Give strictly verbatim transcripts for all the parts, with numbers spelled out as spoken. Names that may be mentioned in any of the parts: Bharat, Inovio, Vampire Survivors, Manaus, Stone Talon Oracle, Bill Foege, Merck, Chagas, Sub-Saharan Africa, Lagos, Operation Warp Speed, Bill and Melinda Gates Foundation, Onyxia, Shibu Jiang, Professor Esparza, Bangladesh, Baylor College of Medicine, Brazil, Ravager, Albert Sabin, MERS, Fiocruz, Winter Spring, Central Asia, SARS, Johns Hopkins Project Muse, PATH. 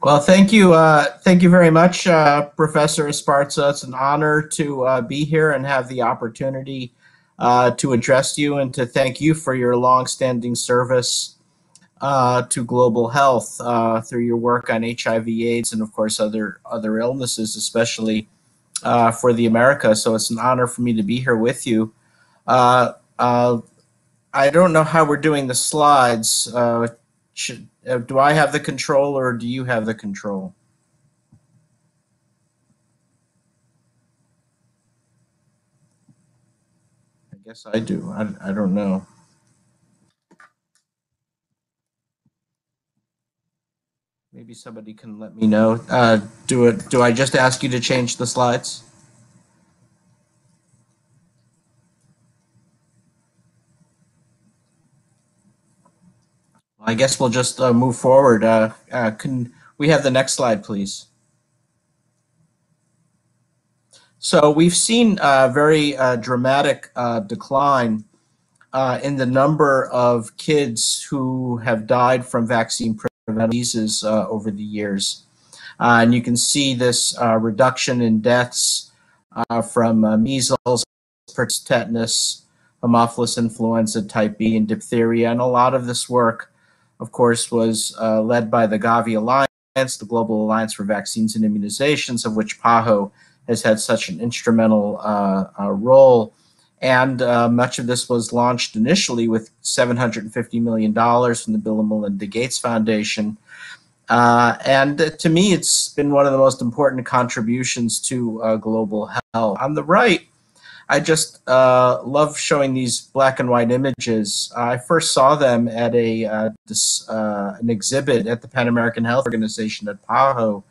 Well, thank you. Uh, thank you very much, uh, Professor Esparza. It's an honor to uh, be here and have the opportunity uh, to address you and to thank you for your longstanding service uh, to global health uh, through your work on H I V AIDS and, of course, other, other illnesses, especially uh, for the Americas. So it's an honor for me to be here with you. Uh, uh, I don't know how we're doing the slides. Uh, should, Do I have the control or do you have the control? I guess I do. I, I don't know. Maybe somebody can let me know. Uh, do it. Do I just ask you to change the slides? I guess we'll just uh, move forward. Uh, uh, can we have the next slide, please? So we've seen a very uh, dramatic uh, decline uh, in the number of kids who have died from vaccine-preventable diseases uh, over the years. Uh, and you can see this uh, reduction in deaths uh, from uh, measles, tetanus, Haemophilus influenza type B, and diphtheria, and a lot of this work, of course, was uh, led by the Gavi Alliance, the Global Alliance for Vaccines and Immunizations, of which PAHO has had such an instrumental uh, uh, role. And uh, much of this was launched initially with seven hundred fifty million dollars from the Bill and Melinda Gates Foundation. Uh, and uh, to me, it's been one of the most important contributions to uh, global health. On the right, I just uh, love showing these black and white images. I first saw them at a uh, this, uh, an exhibit at the Pan American Health Organization at PAHO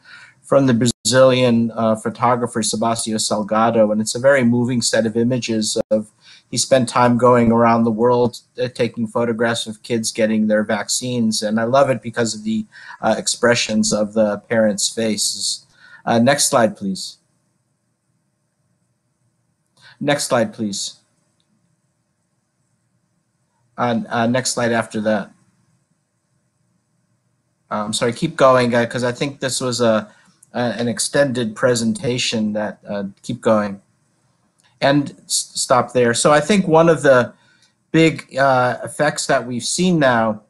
from the Brazilian uh, photographer Sebastião Salgado, and it's a very moving set of images of he spent time going around the world uh, taking photographs of kids getting their vaccines, and I love it because of the uh, expressions of the parents' faces. Uh, next slide, please. Next slide, please. Uh, uh, next slide after that. Um, sorry, keep going, because uh, I think this was a, a an extended presentation that, uh, keep going. And s stop there. So I think one of the big uh, effects that we've seen now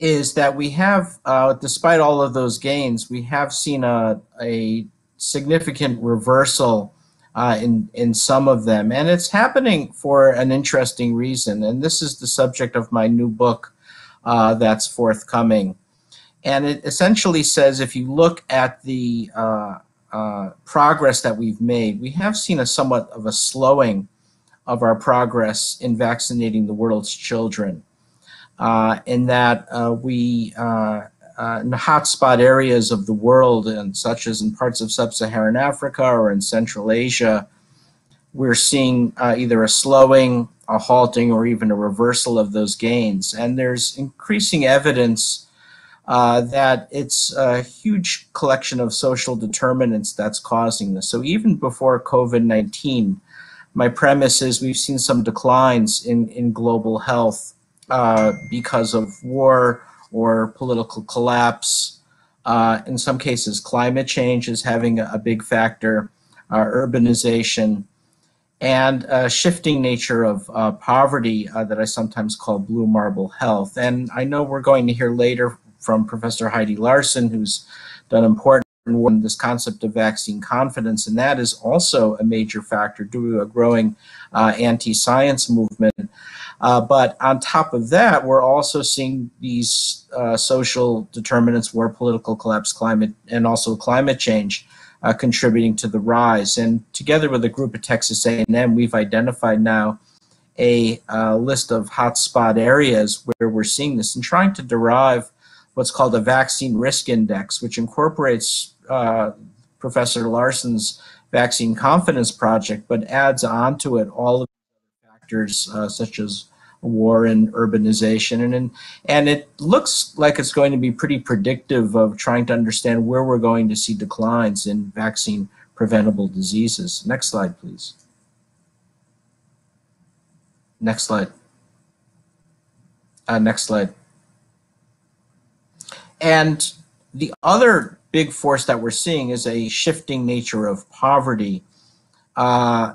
is that we have, uh, despite all of those gains, we have seen a, a significant reversal Uh, in, in some of them. And it's happening for an interesting reason. And this is the subject of my new book uh, that's forthcoming. And it essentially says if you look at the uh, uh, progress that we've made, we have seen a somewhat of a slowing of our progress in vaccinating the world's children. Uh, in that uh, we, uh, Uh, in hotspot areas of the world, and such as in parts of Sub-Saharan Africa or in Central Asia, we're seeing uh, either a slowing, a halting, or even a reversal of those gains. And there's increasing evidence uh, that it's a huge collection of social determinants that's causing this. So even before COVID nineteen, my premise is we've seen some declines in, in global health uh, because of war, or political collapse. Uh, in some cases, climate change is having a, a big factor, uh, urbanization, and uh, shifting nature of uh, poverty uh, that I sometimes call blue marble health. And I know we're going to hear later from Professor Heidi Larson, who's done important work on this concept of vaccine confidence, and that is also a major factor due to a growing uh, anti-science movement. Uh, but on top of that, we're also seeing these uh, social determinants, war, political collapse, climate, and also climate change uh, contributing to the rise. And together with a group at Texas A and M, we've identified now a uh, list of hotspot areas where we're seeing this and trying to derive what's called a vaccine risk index, which incorporates uh, Professor Larson's vaccine confidence project, but adds onto it all of the factors uh, such as war and urbanization, and, and and it looks like it's going to be pretty predictive of trying to understand where we're going to see declines in vaccine preventable diseases. Next slide, please. Next slide. Uh, next slide. And The other big force that we're seeing is a shifting nature of poverty uh,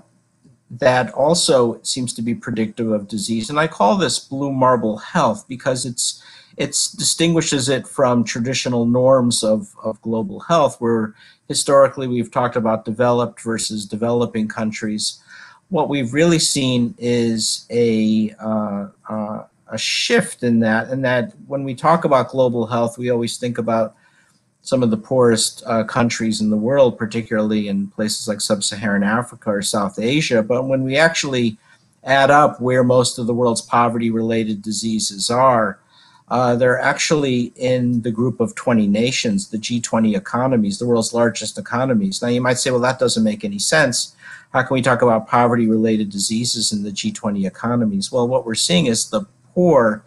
that also seems to be predictive of disease. And I call this blue marble health because it's it's distinguishes it from traditional norms of, of global health, where historically we've talked about developed versus developing countries. What we've really seen is a uh, uh, a shift in that, and that when we talk about global health, we always think about some of the poorest uh, countries in the world, particularly in places like Sub-Saharan Africa or South Asia. But when we actually add up where most of the world's poverty-related diseases are, uh, they're actually in the group of twenty nations, the G twenty economies, the world's largest economies. Now, you might say, well, that doesn't make any sense. How can we talk about poverty-related diseases in the G twenty economies? Well, what we're seeing is the poor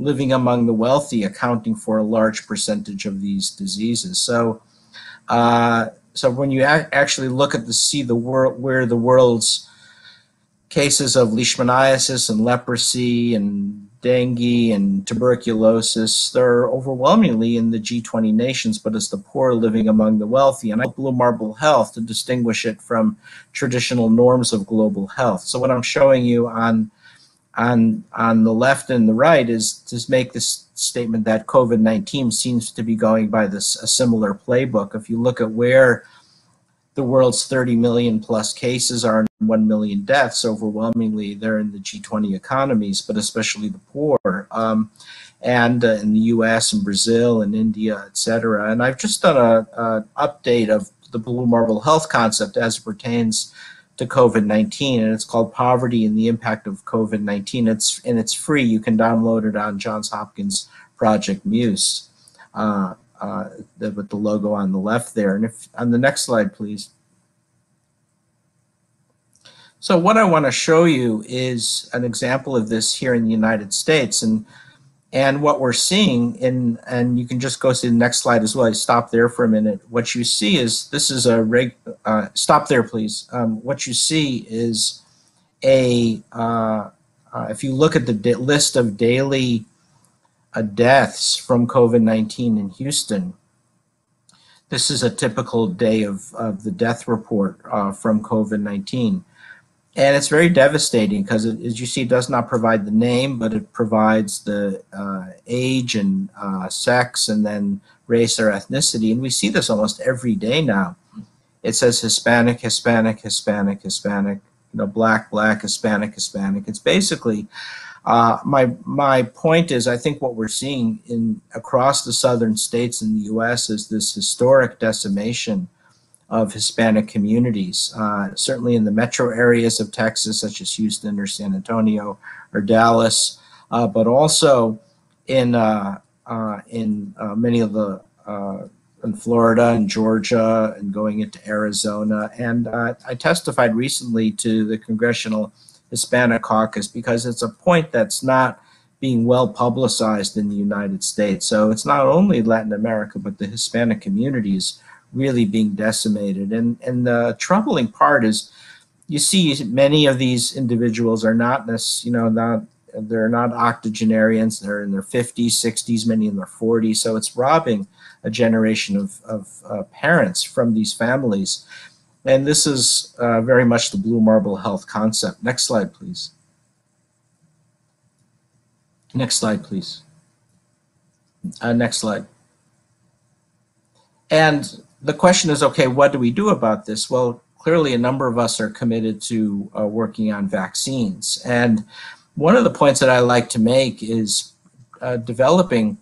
living among the wealthy, accounting for a large percentage of these diseases. So, uh, so when you ac actually look at the see the world where the world's cases of leishmaniasis and leprosy and dengue and tuberculosis, they're overwhelmingly in the G twenty nations, but it's the poor living among the wealthy. And I blue marble health to distinguish it from traditional norms of global health. So what I'm showing you on on on the left and the right is to make this statement that COVID nineteen seems to be going by this a similar playbook. If you look at where the world's thirty million plus cases are and one million deaths, overwhelmingly they're in the G twenty economies, but especially the poor, um, and uh, in the U S and Brazil and India, et cetera. And I've just done an update of the blue marble health concept as it pertains to COVID nineteen, and it's called Poverty and the Impact of COVID nineteen. It's and it's free. You can download it on Johns Hopkins Project Muse, uh, uh, the, with the logo on the left there. And if on the next slide, please. So what I want to show you is an example of this here in the United States, and and what we're seeing in and you can just go to the next slide as well. I stop there for a minute. What you see is this is a reg, uh, stop there, please. Um, what you see is a uh, uh, if you look at the da list of daily uh, deaths from COVID nineteen in Houston. This is a typical day of of the death report uh, from COVID nineteen. And it's very devastating because, it, as you see, it does not provide the name, but it provides the uh, age and uh, sex and then race or ethnicity. And we see this almost every day now. It says Hispanic, Hispanic, Hispanic, Hispanic, you know, black, black, Hispanic, Hispanic. It's basically, uh, my, my point is, I think what we're seeing in across the southern states in the U S is this historic decimation of Hispanic communities, uh, certainly in the metro areas of Texas, such as Houston or San Antonio or Dallas, uh, but also in uh, uh, in uh, many of the uh, in Florida and Georgia and going into Arizona. And uh, I testified recently to the Congressional Hispanic Caucus because it's a point that's not being well publicized in the United States. So it's not only Latin America, but the Hispanic communities really being decimated. And, and the troubling part is you see many of these individuals are not, you know, not, they're not octogenarians, they're in their fifties, sixties, many in their forties. So it's robbing a generation of, of uh, parents from these families. And this is uh, very much the blue marble health concept. Next slide, please. Next slide, please. Uh, next slide. And the question is, okay, what do we do about this? Well, clearly a number of us are committed to uh, working on vaccines. And one of the points that I like to make is uh, developing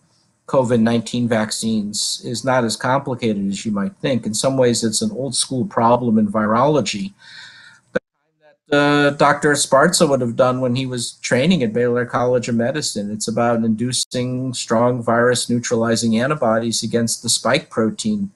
COVID nineteen vaccines is not as complicated as you might think. In some ways, it's an old school problem in virology. The time that uh, Doctor Esparza would have done when he was training at Baylor College of Medicine, it's about inducing strong virus neutralizing antibodies against the spike protein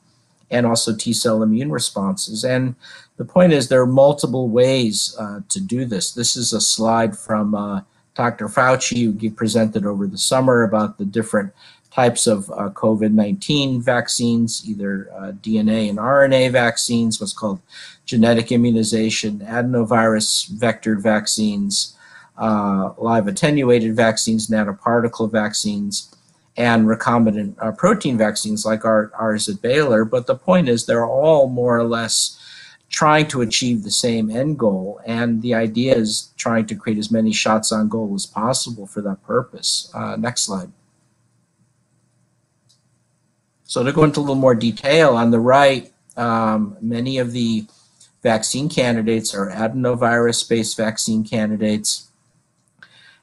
and also T-cell immune responses. And the point is there are multiple ways uh, to do this. This is a slide from uh, Doctor Fauci who presented over the summer about the different types of uh, COVID nineteen vaccines, either uh, D N A and R N A vaccines, what's called genetic immunization, adenovirus vector vaccines, uh, live attenuated vaccines, nanoparticle vaccines, and recombinant uh, protein vaccines like our, ours at Baylor. But the point is they're all more or less trying to achieve the same end goal, and the idea is trying to create as many shots on goal as possible for that purpose. Uh, next slide. So to go into a little more detail, on the right, um, many of the vaccine candidates are adenovirus-based vaccine candidates,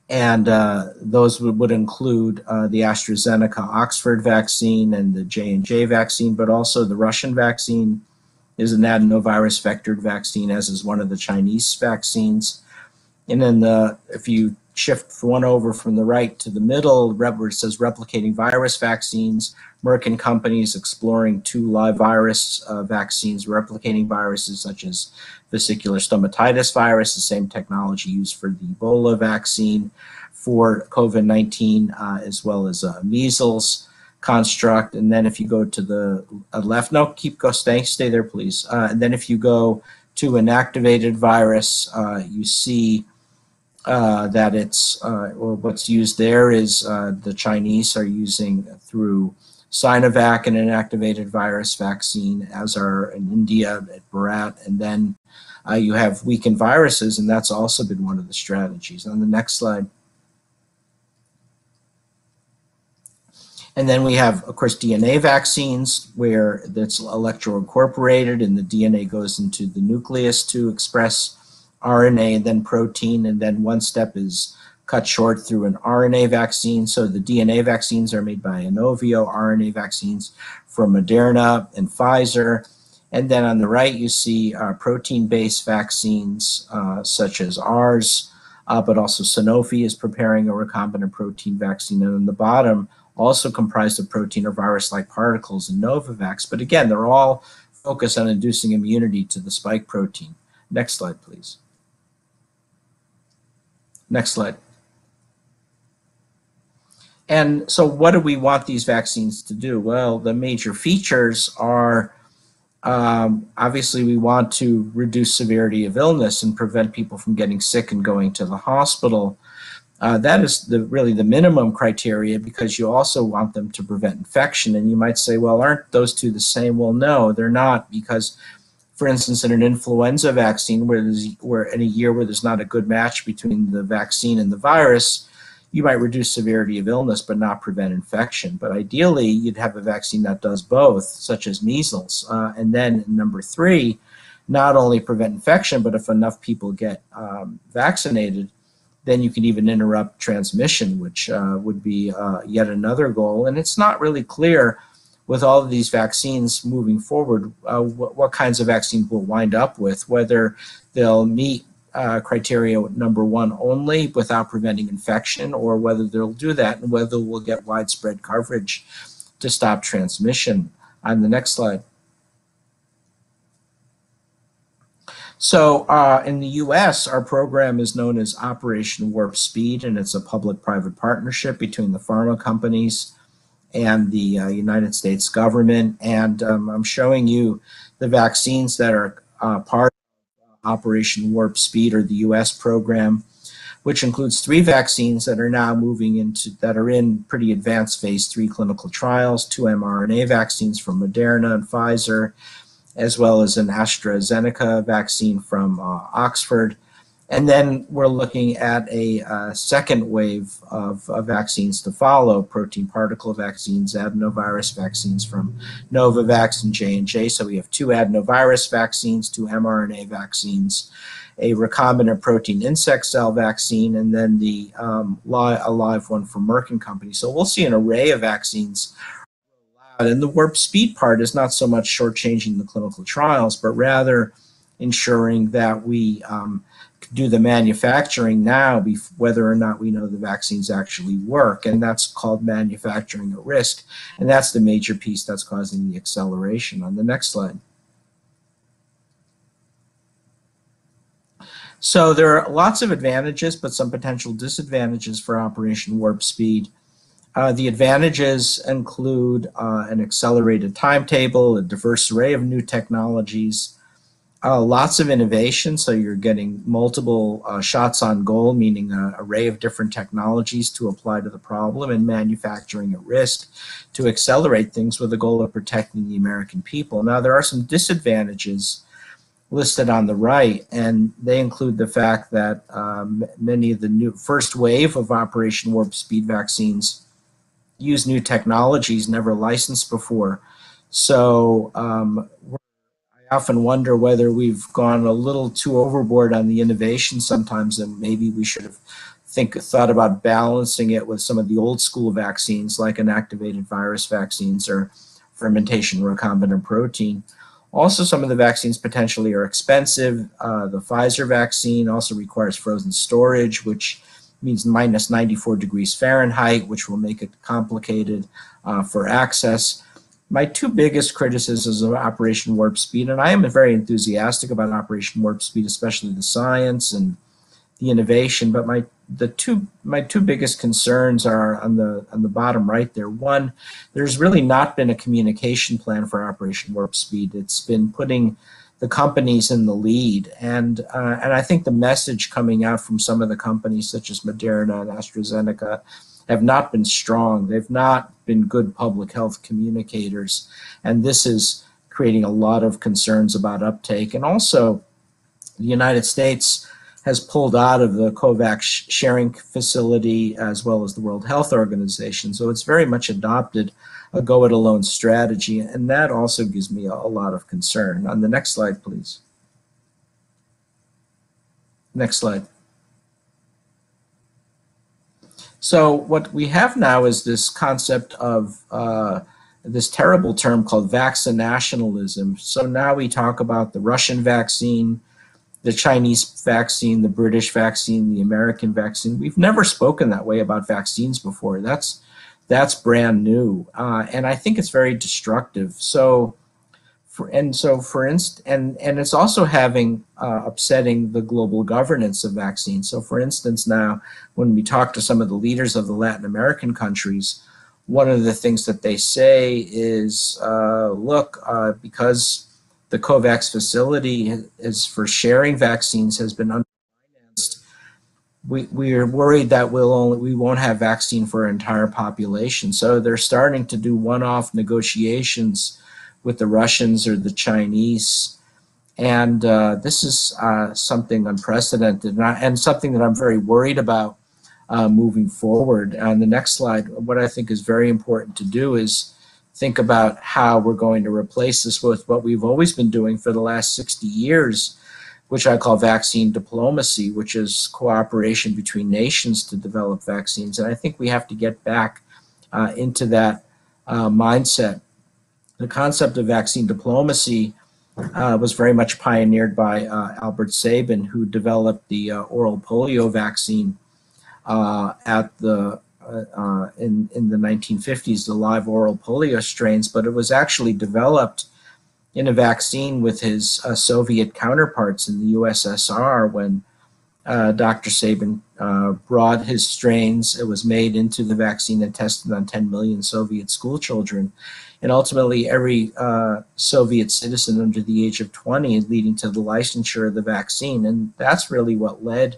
and uh, those would, would include uh, the AstraZeneca-Oxford vaccine and the J and J vaccine, but also the Russian vaccine is an adenovirus vectored vaccine, as is one of the Chinese vaccines. And then the, if you shift one over from the right to the middle, where it says replicating virus vaccines, Merck and companies exploring two live virus uh, vaccines, replicating viruses such as vesicular stomatitis virus, the same technology used for the Ebola vaccine, for COVID nineteen, uh, as well as uh, measles construct. And then if you go to the left, no, keep go, stay, stay there, please. Uh, and then if you go to inactivated virus, uh, you see uh, that it's, uh, well, what's used there is uh, the Chinese are using through Sinovac an inactivated virus vaccine, as are in India at Bharat. And then uh, you have weakened viruses, and that's also been one of the strategies. On the next slide. And then we have, of course, D N A vaccines, where that's electro-incorporated and the D N A goes into the nucleus to express R N A, and then protein, and then one step is cut short through an R N A vaccine. So the D N A vaccines are made by Inovio, R N A vaccines from Moderna and Pfizer. And then on the right, you see uh, protein-based vaccines uh, such as ours, uh, but also Sanofi is preparing a recombinant protein vaccine. And on the bottom, also comprised of protein or virus-like particles in Novavax. But again, they're all focused on inducing immunity to the spike protein. Next slide, please. Next slide. And so what do we want these vaccines to do? Well, the major features are, um, obviously, we want to reduce severity of illness and prevent people from getting sick and going to the hospital. Uh, that is the, really the minimum criteria, because you also want them to prevent infection. And you might say, well, aren't those two the same? Well, no, they're not, because, for instance, in an influenza vaccine, where, there's, where in a year where there's not a good match between the vaccine and the virus, you might reduce severity of illness but not prevent infection. But ideally, you'd have a vaccine that does both, such as measles. Uh, and then number three, not only prevent infection, but if enough people get um, vaccinated, then you can even interrupt transmission, which uh, would be uh, yet another goal. And it's not really clear with all of these vaccines moving forward uh, what, what kinds of vaccines we'll wind up with, whether they'll meet uh, criteria number one only without preventing infection, or whether they'll do that and whether we'll get widespread coverage to stop transmission. On the next slide. So uh, in the U S, our program is known as Operation Warp Speed, and it's a public-private partnership between the pharma companies and the uh, United States government. And um, I'm showing you the vaccines that are uh, part of Operation Warp Speed, or the U S program, which includes three vaccines that are now moving into, that are in pretty advanced phase three clinical trials, two mRNA vaccines from Moderna and Pfizer, as well as an AstraZeneca vaccine from uh, Oxford. And then we're looking at a uh, second wave of uh, vaccines to follow, protein particle vaccines, adenovirus vaccines from Novavax and J and J. So we have two adenovirus vaccines, two mRNA vaccines, a recombinant protein insect cell vaccine, and then the um, li a live one from Merck and Company. So we'll see an array of vaccines. And the warp speed part is not so much shortchanging the clinical trials, but rather ensuring that we um, do the manufacturing now, whether or not we know the vaccines actually work. And that's called manufacturing at risk. And that's the major piece that's causing the acceleration. On the next slide. So there are lots of advantages, but some potential disadvantages for Operation Warp Speed. Uh, the advantages include uh, an accelerated timetable, a diverse array of new technologies, Uh, lots of innovation, so you're getting multiple uh, shots on goal, meaning an array of different technologies to apply to the problem, and manufacturing at risk to accelerate things with the goal of protecting the American people. Now, there are some disadvantages listed on the right, and they include the fact that um, many of the new first wave of Operation Warp Speed vaccines use new technologies never licensed before. So um, we're often wonder whether we've gone a little too overboard on the innovation sometimes, and maybe we should have think thought about balancing it with some of the old school vaccines like inactivated virus vaccines or fermentation recombinant protein. Also, some of the vaccines potentially are expensive. Uh, the Pfizer vaccine also requires frozen storage, which means minus ninety-four degrees Fahrenheit, which will make it complicated uh, for access. My two biggest criticisms of Operation Warp Speed, and I am very enthusiastic about Operation Warp Speed, especially the science and the innovation, but my the two my two biggest concerns are on the on the bottom right there. One, there's really not been a communication plan for Operation Warp Speed. It's been putting the companies in the lead, and uh, and I think the message coming out from some of the companies, such as Moderna and AstraZeneca, have not been strong. They've not been good public health communicators, and this is creating a lot of concerns about uptake. And also, the United States has pulled out of the COVAX sharing facility as well as the World Health Organization, so it's very much adopted a go-it-alone strategy, and that also gives me a lot of concern. On the next slide, please. Next slide. So what we have now is this concept of uh, this terrible term called vaccinationalism. So now we talk about the Russian vaccine, the Chinese vaccine, the British vaccine, the American vaccine. We've never spoken that way about vaccines before. That's, that's brand new. Uh, and I think it's very destructive. So, for, and so for instance, and, and it's also having uh, upsetting the global governance of vaccines. So for instance, now when we talk to some of the leaders of the Latin American countries, one of the things that they say is, uh, look, uh, because the COVAX facility is for sharing vaccines has been underfinanced, we, we are worried that we'll only, we won't have vaccine for our entire population. So they're starting to do one-off negotiations with the Russians or the Chinese. And uh, this is uh, something unprecedented, and, I, and something that I'm very worried about uh, moving forward. On the next slide, what I think is very important to do is think about how we're going to replace this with what we've always been doing for the last sixty years, which I call vaccine diplomacy, which is cooperation between nations to develop vaccines. And I think we have to get back uh, into that uh, mindset. The concept of vaccine diplomacy uh, was very much pioneered by uh, Albert Sabin, who developed the uh, oral polio vaccine uh, at the uh, uh, in in the nineteen fifties, the live oral polio strains. But it was actually developed in a vaccine with his uh, Soviet counterparts in the U S S R when uh, Doctor Sabin uh, brought his strains. It was made into the vaccine and tested on ten million Soviet school children. And ultimately, every uh, Soviet citizen under the age of twenty, is leading to the licensure of the vaccine, and that's really what led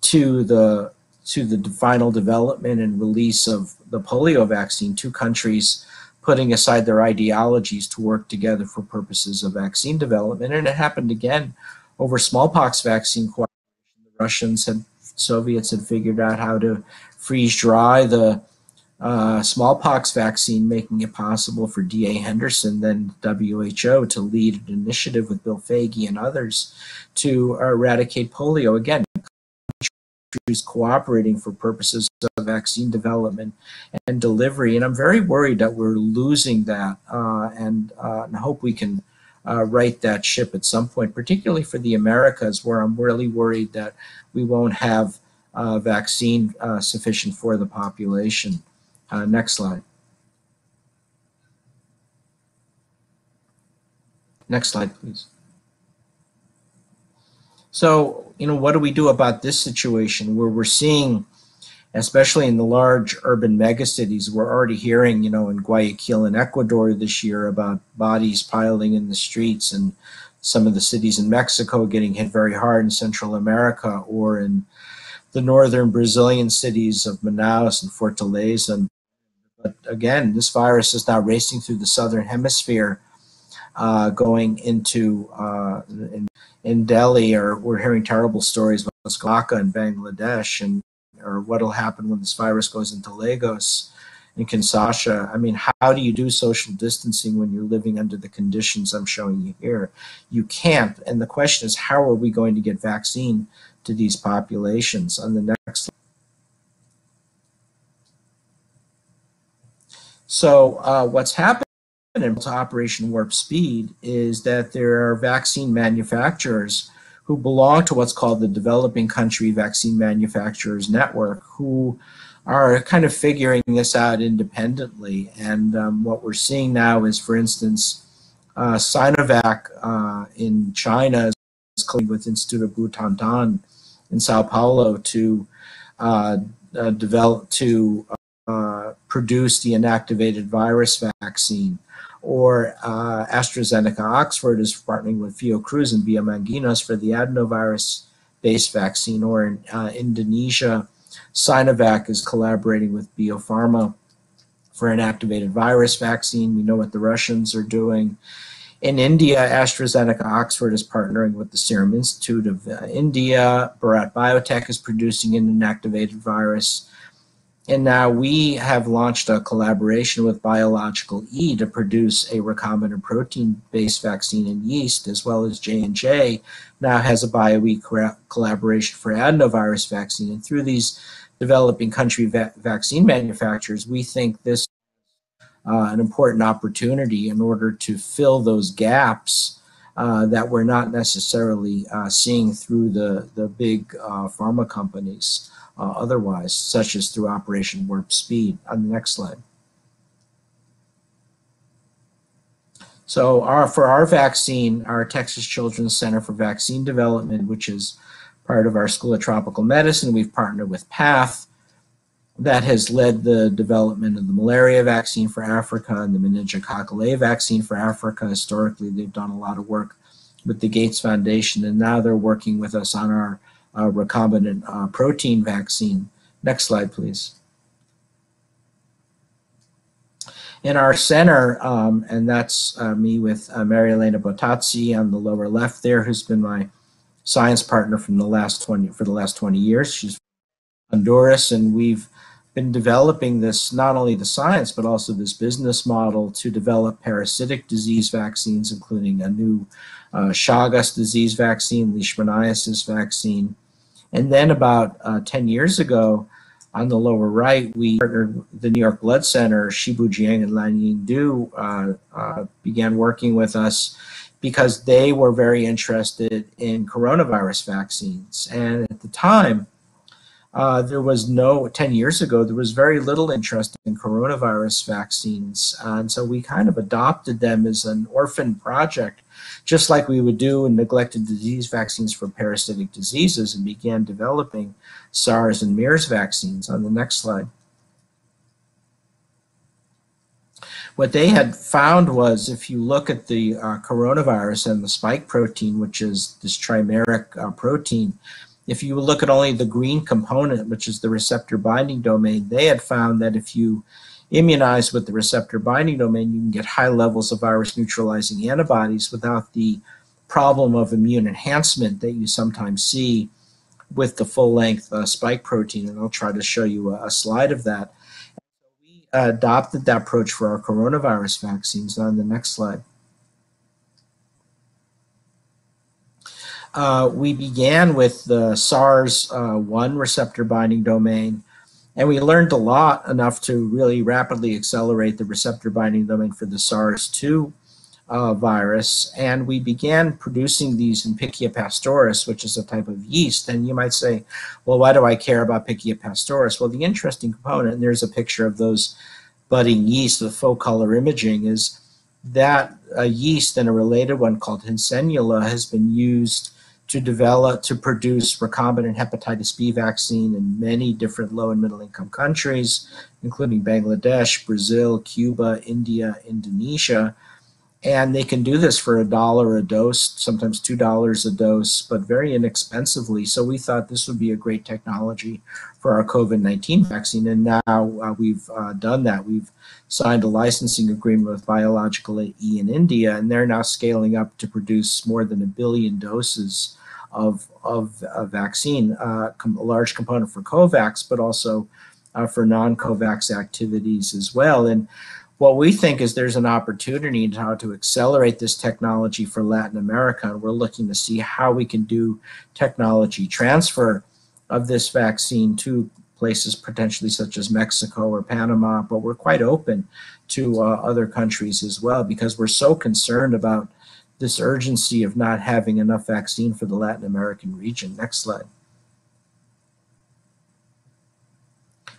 to the to the final development and release of the polio vaccine. Two countries putting aside their ideologies to work together for purposes of vaccine development, and it happened again over smallpox vaccine cooperation. The Russians and Soviets had figured out how to freeze dry the Uh, smallpox vaccine, making it possible for D A Henderson, then W H O, to lead an initiative with Bill Foege and others to eradicate polio. Again, countries cooperating for purposes of vaccine development and delivery. And I'm very worried that we're losing that, uh, and uh, and hope we can uh, right that ship at some point, particularly for the Americas, where I'm really worried that we won't have uh, vaccine uh, sufficient for the population. Uh, next slide. Next slide, please. So, you know, what do we do about this situation where we're seeing, especially in the large urban megacities, we're already hearing, you know, in Guayaquil in Ecuador this year about bodies piling in the streets and some of the cities in Mexico getting hit very hard, in Central America, or in the northern Brazilian cities of Manaus and Fortaleza. But again, this virus is now racing through the southern hemisphere, uh, going into uh, in, in Delhi, or we're hearing terrible stories about Dhaka in Bangladesh, and or what'll happen when this virus goes into Lagos and Kinshasa. I mean, how do you do social distancing when you're living under the conditions I'm showing you here? You can't. And the question is, how are we going to get vaccine to these populations? On the next slide. So uh, what's happening to Operation Warp Speed is that there are vaccine manufacturers who belong to what's called the Developing Country Vaccine Manufacturers Network, who are kind of figuring this out independently. And um, what we're seeing now is, for instance, uh, Sinovac uh, in China is colluding with Institute of Butantan in Sao Paulo to uh, uh, develop to uh, produce the inactivated virus vaccine. Or uh, AstraZeneca-Oxford is partnering with Fiocruz and Biomanguinhos for the adenovirus-based vaccine. Or in uh, Indonesia, Sinovac is collaborating with Biopharma for an activated virus vaccine. We know what the Russians are doing. In India, AstraZeneca-Oxford is partnering with the Serum Institute of uh, India. Bharat Biotech is producing an inactivated virus. And now we have launched a collaboration with Biological E to produce a recombinant protein-based vaccine in yeast, as well as J and J now has a BioE collaboration for adenovirus vaccine. And through these developing country va vaccine manufacturers, we think this is uh, an important opportunity in order to fill those gaps uh, that we're not necessarily uh, seeing through the, the big uh, pharma companies. Uh, otherwise, such as through Operation Warp Speed. On the next slide. So our, for our vaccine, our Texas Children's Center for Vaccine Development, which is part of our School of Tropical Medicine, we've partnered with PATH. That has led the development of the malaria vaccine for Africa and the meningococcal A vaccine for Africa. Historically, they've done a lot of work with the Gates Foundation, and now they're working with us on our Uh, recombinant uh, protein vaccine. Next slide, please. In our center, um, and that's uh, me with uh, Mary Elena Botazzi on the lower left there, who's been my science partner from the last twenty for the last twenty years. She's from Honduras, and we've been developing this, not only the science, but also this business model to develop parasitic disease vaccines, including a new uh, Chagas disease vaccine, Leishmaniasis vaccine. And then about uh, ten years ago, on the lower right, we partnered the New York Blood Center. Shibu Jiang and Lan Yingdu uh, uh, began working with us because they were very interested in coronavirus vaccines. And at the time, uh, there was no, ten years ago, there was very little interest in coronavirus vaccines. Uh, and so we kind of adopted them as an orphan project, just like we would do in neglected disease vaccines for parasitic diseases, and began developing SARS and MERS vaccines. On the next slide. What they had found was, if you look at the uh, coronavirus and the spike protein, which is this trimeric uh, protein, if you look at only the green component, which is the receptor binding domain, they had found that if you immunize with the receptor binding domain, you can get high levels of virus neutralizing antibodies without the problem of immune enhancement that you sometimes see with the full-length uh, spike protein. And I'll try to show you a, a slide of that. We adopted that approach for our coronavirus vaccines. On the next slide. Uh, we began with the SARS one uh, receptor binding domain, and we learned a lot enough to really rapidly accelerate the receptor binding domain for the SARS two uh, virus. And we began producing these in Pichia pastoris, which is a type of yeast. And you might say, well, why do I care about Pichia pastoris? Well, the interesting component, and there's a picture of those budding yeast with faux color imaging, is that a yeast and a related one called Hyncellula has been used to develop, to produce recombinant hepatitis B vaccine in many different low and middle income countries, including Bangladesh, Brazil, Cuba, India, Indonesia. And they can do this for a dollar a dose, sometimes two dollars a dose, but very inexpensively. So we thought this would be a great technology for our COVID nineteen vaccine. And now uh, we've uh, done that. We've signed a licensing agreement with Biological E in India, and they're now scaling up to produce more than a billion doses of, of a vaccine, uh, com- a large component for COVAX, but also uh, for non-COVAX activities as well. And what we think is there's an opportunity to how to accelerate this technology for Latin America, and we're looking to see how we can do technology transfer of this vaccine to places potentially such as Mexico or Panama, but we're quite open to uh, other countries as well, because we're so concerned about this urgency of not having enough vaccine for the Latin American region. Next slide.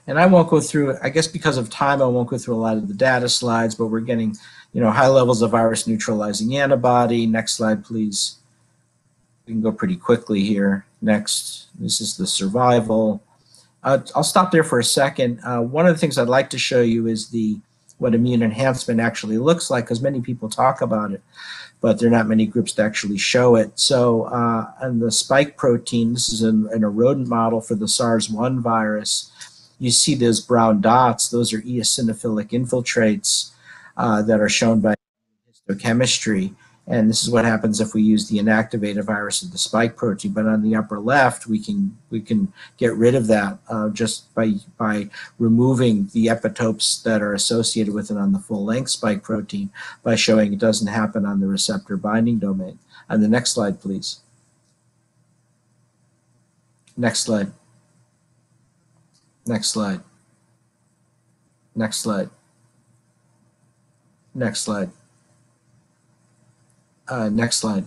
And I won't go through, I guess because of time, I won't go through a lot of the data slides, but we're getting, you know, high levels of virus neutralizing antibody. Next slide, please. We can go pretty quickly here. Next, this is the survival. Uh, I'll stop there for a second. Uh, one of the things I'd like to show you is the what immune enhancement actually looks like, because many people talk about it, but there are not many groups that actually show it. So, uh, and the spike protein, this is in, in a rodent model for the SARS one virus. You see those brown dots, those are eosinophilic infiltrates uh, that are shown by histochemistry. And this is what happens if we use the inactivated virus of the spike protein. But on the upper left, we can we can get rid of that uh, just by by removing the epitopes that are associated with it on the full-length spike protein by showing it doesn't happen on the receptor binding domain. On the next slide, please. Next slide. Next slide. Next slide. Next slide. Uh, next slide.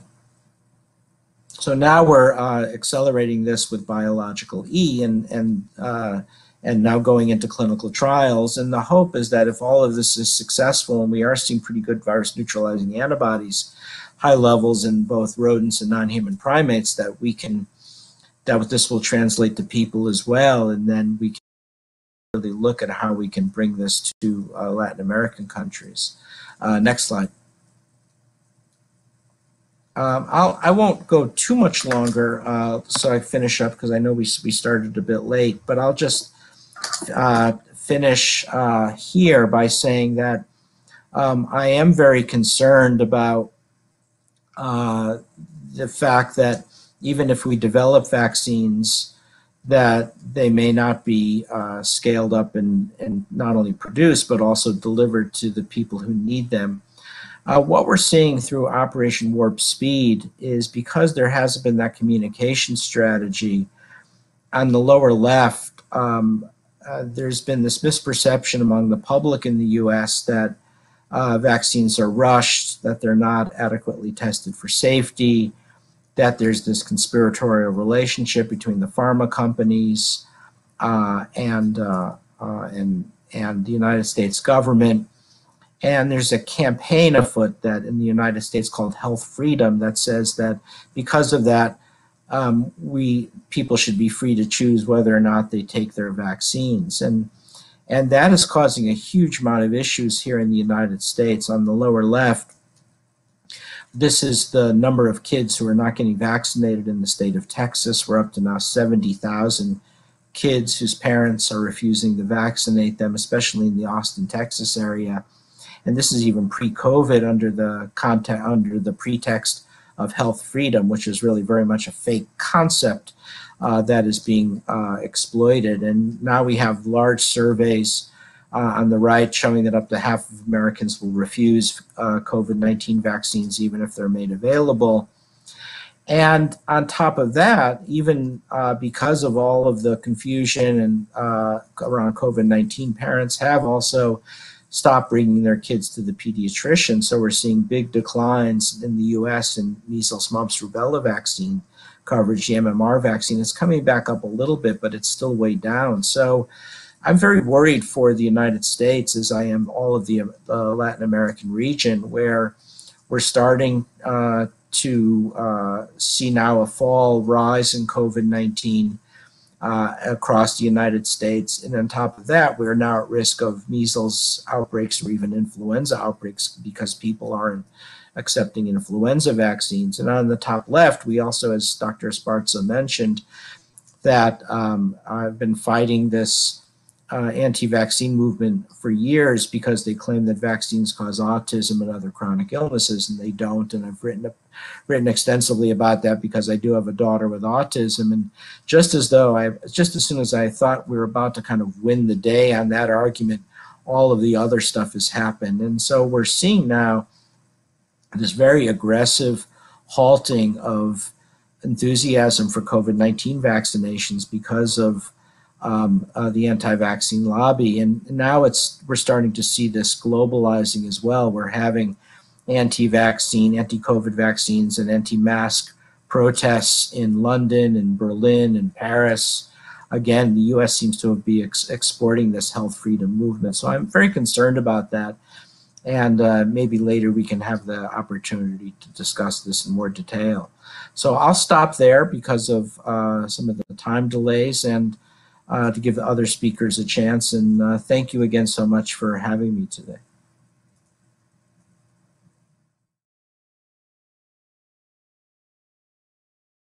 So now we're uh, accelerating this with Biological E, and and uh, and now going into clinical trials. And the hope is that if all of this is successful, and we are seeing pretty good virus neutralizing antibodies, high levels in both rodents and non-human primates, that we can that this will translate to people as well, and then we can really look at how we can bring this to uh, Latin American countries. Uh, next slide. Um, I'll, I won't go too much longer, uh, so I finish up because I know we, we started a bit late, but I'll just uh, finish uh, here by saying that um, I am very concerned about uh, the fact that even if we develop vaccines, that they may not be uh, scaled up and, and not only produced, but also delivered to the people who need them. Uh, what we're seeing through Operation Warp Speed is because there hasn't been that communication strategy, on the lower left, um, uh, there's been this misperception among the public in the U S that uh, vaccines are rushed, that they're not adequately tested for safety, that there's this conspiratorial relationship between the pharma companies uh, and, uh, uh, and, and the United States government. And there's a campaign afoot that in the United States called Health Freedom that says that because of that, um, we people should be free to choose whether or not they take their vaccines. And, and that is causing a huge amount of issues here in the United States. On the lower left, this is the number of kids who are not getting vaccinated in the state of Texas. We're up to now seventy thousand kids whose parents are refusing to vaccinate them, especially in the Austin, Texas area. And this is even pre-COVID under the context, under the pretext of health freedom, which is really very much a fake concept uh, that is being uh, exploited. And now we have large surveys Uh, on the right, showing that up to half of Americans will refuse uh, COVID nineteen vaccines even if they're made available. And on top of that, even uh, because of all of the confusion and uh, around COVID nineteen, parents have also stopped bringing their kids to the pediatrician. So we're seeing big declines in the U S in measles, mumps, rubella vaccine coverage. The M M R vaccine is coming back up a little bit, but it's still way down. So I'm very worried for the United States, as I am all of the uh, Latin American region, where we're starting uh, to uh, see now a fall rise in COVID nineteen, uh, across the United States. And on top of that, we're now at risk of measles outbreaks or even influenza outbreaks because people aren't accepting influenza vaccines. And on the top left, we also, as Doctor Esparza mentioned, that um, I've been fighting this uh, anti-vaccine movement for years because they claim that vaccines cause autism and other chronic illnesses, and they don't. And I've written, written extensively about that because I do have a daughter with autism. And just as though I, just as soon as I thought we were about to kind of win the day on that argument, all of the other stuff has happened. And so we're seeing now this very aggressive halting of enthusiasm for COVID nineteen vaccinations because of um, uh, the anti-vaccine lobby. And now it's we're starting to see this globalizing as well. We're having anti-vaccine, anti-COVID vaccines, and anti-mask protests in London and Berlin and Paris. Again, the U S seems to be ex exporting this health freedom movement. So I'm very concerned about that. And uh, maybe later we can have the opportunity to discuss this in more detail. So I'll stop there because of uh, some of the time delays and uh, to give the other speakers a chance. And uh, thank you again so much for having me today.